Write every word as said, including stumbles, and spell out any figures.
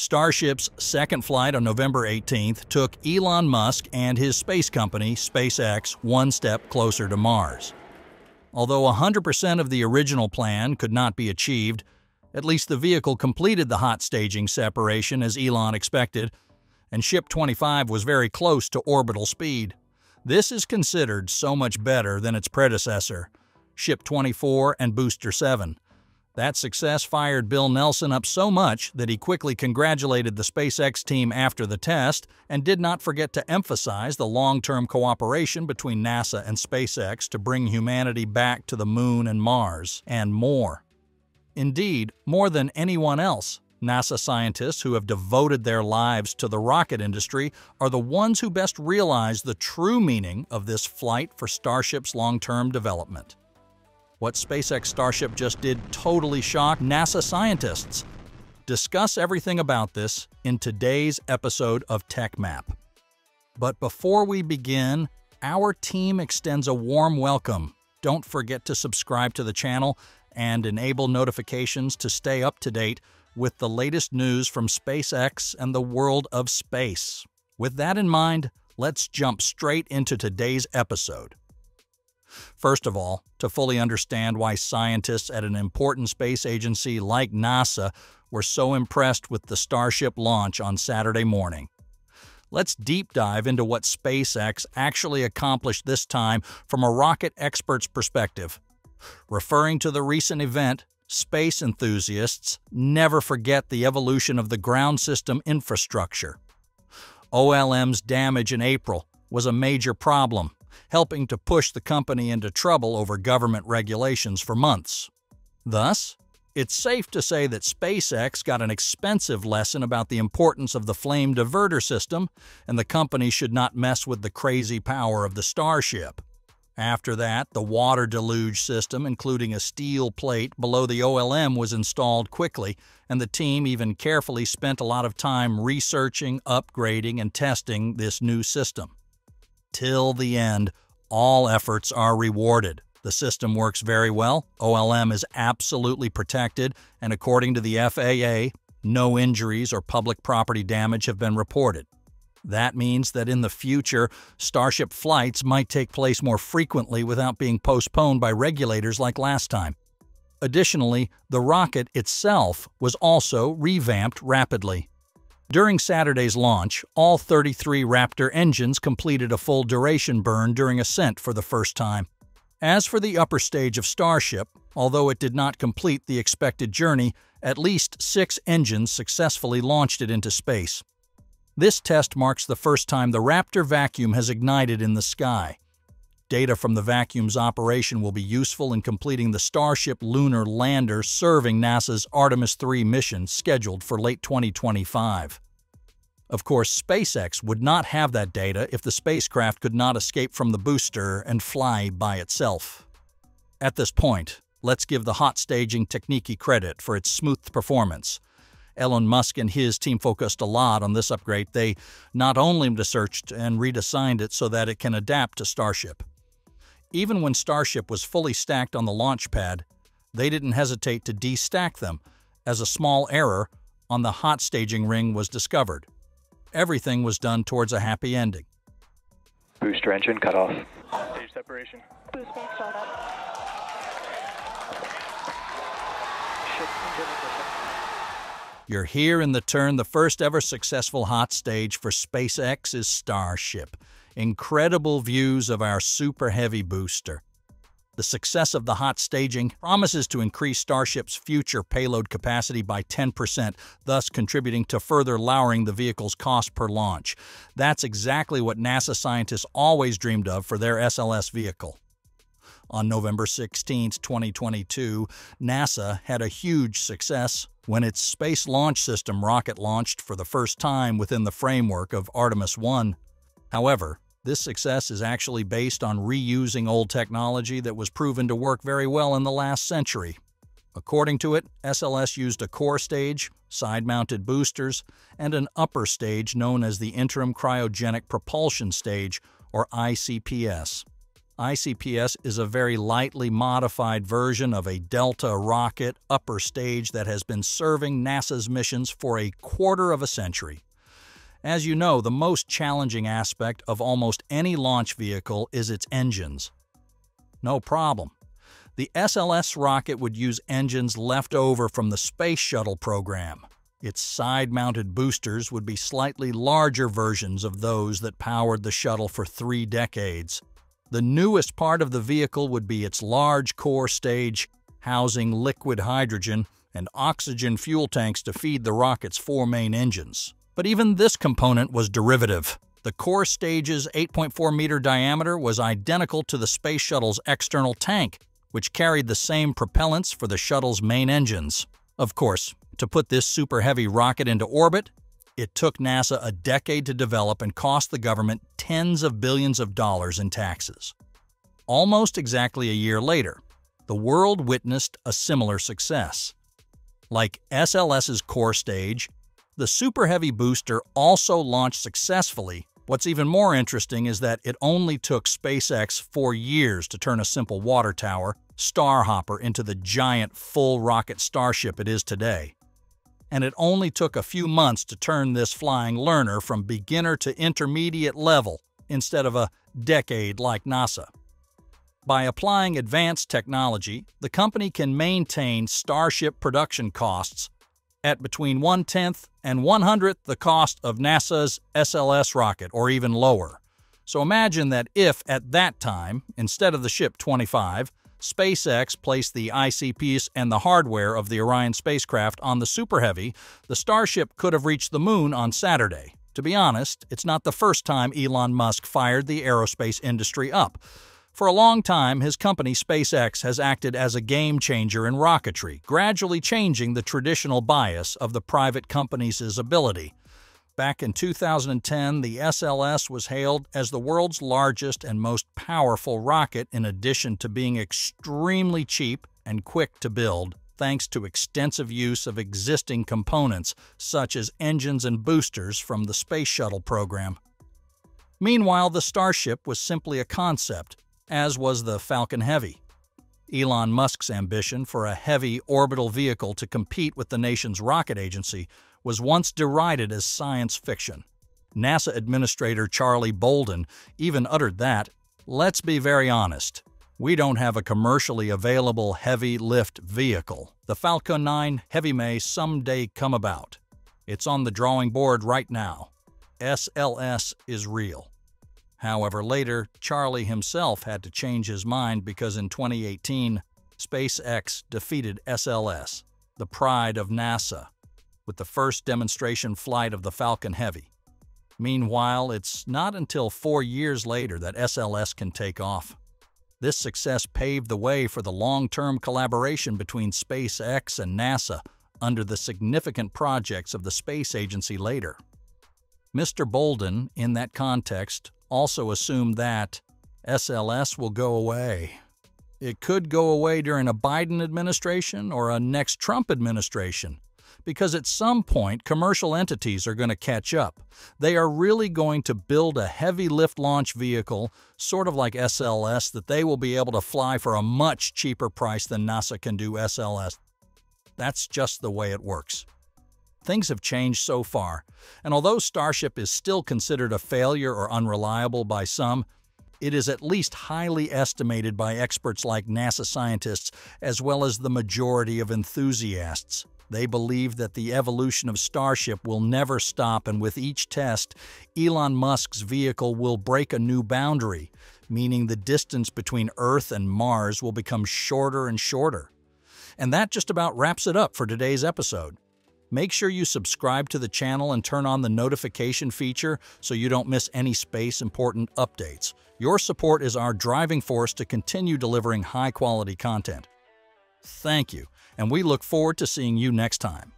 Starship's second flight on November eighteenth took Elon Musk and his space company, SpaceX, one step closer to Mars. Although one hundred percent of the original plan could not be achieved, at least the vehicle completed the hot staging separation as Elon expected, and Ship twenty-five was very close to orbital speed. This is considered so much better than its predecessor, Ship twenty-four and Booster seven. That success fired Bill Nelson up so much that he quickly congratulated the SpaceX team after the test and did not forget to emphasize the long-term cooperation between NASA and SpaceX to bring humanity back to the Moon and Mars, and more. Indeed, more than anyone else, NASA scientists who have devoted their lives to the rocket industry are the ones who best realize the true meaning of this flight for Starship's long-term development. What SpaceX Starship just did totally shocked NASA scientists. Discuss everything about this in today's episode of Tech Map. But before we begin, our team extends a warm welcome. Don't forget to subscribe to the channel and enable notifications to stay up to date with the latest news from SpaceX and the world of space. With that in mind, let's jump straight into today's episode. First of all, to fully understand why scientists at an important space agency like NASA were so impressed with the Starship launch on Saturday morning, let's deep dive into what SpaceX actually accomplished this time from a rocket expert's perspective. Referring to the recent event, space enthusiasts never forget the evolution of the ground system infrastructure. O L M's damage in April was a major problem, helping to push the company into trouble over government regulations for months. Thus, it's safe to say that SpaceX got an expensive lesson about the importance of the flame diverter system, and the company should not mess with the crazy power of the Starship. After that, the water deluge system, including a steel plate below the O L M, was installed quickly, and the team even carefully spent a lot of time researching, upgrading, and testing this new system. Till the end, all efforts are rewarded. The system works very well, O L M is absolutely protected, and according to the F A A, no injuries or public property damage have been reported. That means that in the future, Starship flights might take place more frequently without being postponed by regulators like last time. Additionally, the rocket itself was also revamped rapidly. During Saturday's launch, all thirty-three Raptor engines completed a full duration burn during ascent for the first time. As for the upper stage of Starship, although it did not complete the expected journey, at least six engines successfully launched it into space. This test marks the first time the Raptor vacuum has ignited in the sky. Data from the vacuum's operation will be useful in completing the Starship lunar lander serving NASA's Artemis three mission scheduled for late twenty twenty-five. Of course, SpaceX would not have that data if the spacecraft could not escape from the booster and fly by itself. At this point, let's give the hot staging technique credit for its smooth performance. Elon Musk and his team focused a lot on this upgrade. They not only researched and redesigned it so that it can adapt to Starship. Even when Starship was fully stacked on the launch pad, they didn't hesitate to destack them, as a small error on the hot staging ring was discovered. Everything was done towards a happy ending. Booster engine cut off. Stage separation. Boost engine shut up. You're here in the turn. The first ever successful hot stage for SpaceX's Starship. Incredible views of our Super Heavy booster. The success of the hot staging promises to increase Starship's future payload capacity by ten percent, thus contributing to further lowering the vehicle's cost per launch. That's exactly what NASA scientists always dreamed of for their S L S vehicle. On November sixteenth, twenty twenty-two, NASA had a huge success when its Space Launch System rocket launched for the first time within the framework of Artemis one. However, this success is actually based on reusing old technology that was proven to work very well in the last century. According to it, S L S used a core stage, side-mounted boosters, and an upper stage known as the Interim Cryogenic Propulsion Stage, or I C P S. I C P S is a very lightly modified version of a Delta rocket upper stage that has been serving NASA's missions for a quarter of a century. As you know, the most challenging aspect of almost any launch vehicle is its engines. No problem. The S L S rocket would use engines left over from the Space Shuttle program. Its side-mounted boosters would be slightly larger versions of those that powered the shuttle for three decades. The newest part of the vehicle would be its large core stage, housing liquid hydrogen and oxygen fuel tanks to feed the rocket's four main engines. But even this component was derivative. The core stage's eight point four meter diameter was identical to the Space Shuttle's external tank, which carried the same propellants for the shuttle's main engines. Of course, to put this super heavy rocket into orbit, it took NASA a decade to develop and cost the government tens of billions of dollars in taxes. Almost exactly a year later, the world witnessed a similar success. Like S L S's core stage, the Super Heavy booster also launched successfully. What's even more interesting is that it only took SpaceX four years to turn a simple water tower, Starhopper, into the giant full rocket Starship it is today. And it only took a few months to turn this flying learner from beginner to intermediate level instead of a decade like NASA. By applying advanced technology, the company can maintain Starship production costs at between one-tenth and one-hundredth the cost of NASA's S L S rocket, or even lower. So imagine that if, at that time, instead of the Ship twenty-five, SpaceX placed the I C P S and the hardware of the Orion spacecraft on the Super Heavy, the Starship could have reached the Moon on Saturday. To be honest, it's not the first time Elon Musk fired the aerospace industry up. For a long time, his company SpaceX has acted as a game-changer in rocketry, gradually changing the traditional bias of the private company's ability. Back in two thousand ten, the S L S was hailed as the world's largest and most powerful rocket, in addition to being extremely cheap and quick to build, thanks to extensive use of existing components, such as engines and boosters from the Space Shuttle program. Meanwhile, the Starship was simply a concept, as was the Falcon Heavy. Elon Musk's ambition for a heavy orbital vehicle to compete with the nation's rocket agency was once derided as science fiction. NASA Administrator Charlie Bolden even uttered that, "Let's be very honest, we don't have a commercially available heavy lift vehicle. The Falcon nine Heavy may someday come about. It's on the drawing board right now. S L S is real." However, later, Charlie himself had to change his mind because in twenty eighteen, SpaceX defeated S L S, the pride of NASA, with the first demonstration flight of the Falcon Heavy. Meanwhile, it's not until four years later that S L S can take off. This success paved the way for the long-term collaboration between SpaceX and NASA under the significant projects of the space agency later. Mister Bolden, in that context, also assume that S L S will go away. It could go away during a Biden administration or a next Trump administration, because at some point commercial entities are going to catch up. They are really going to build a heavy lift launch vehicle, sort of like S L S, that they will be able to fly for a much cheaper price than NASA can do S L S. That's just the way it works. Things have changed so far, and although Starship is still considered a failure or unreliable by some, it is at least highly estimated by experts like NASA scientists as well as the majority of enthusiasts. They believe that the evolution of Starship will never stop, and with each test, Elon Musk's vehicle will break a new boundary, meaning the distance between Earth and Mars will become shorter and shorter. And that just about wraps it up for today's episode. Make sure you subscribe to the channel and turn on the notification feature so you don't miss any space-important updates. Your support is our driving force to continue delivering high-quality content. Thank you, and we look forward to seeing you next time.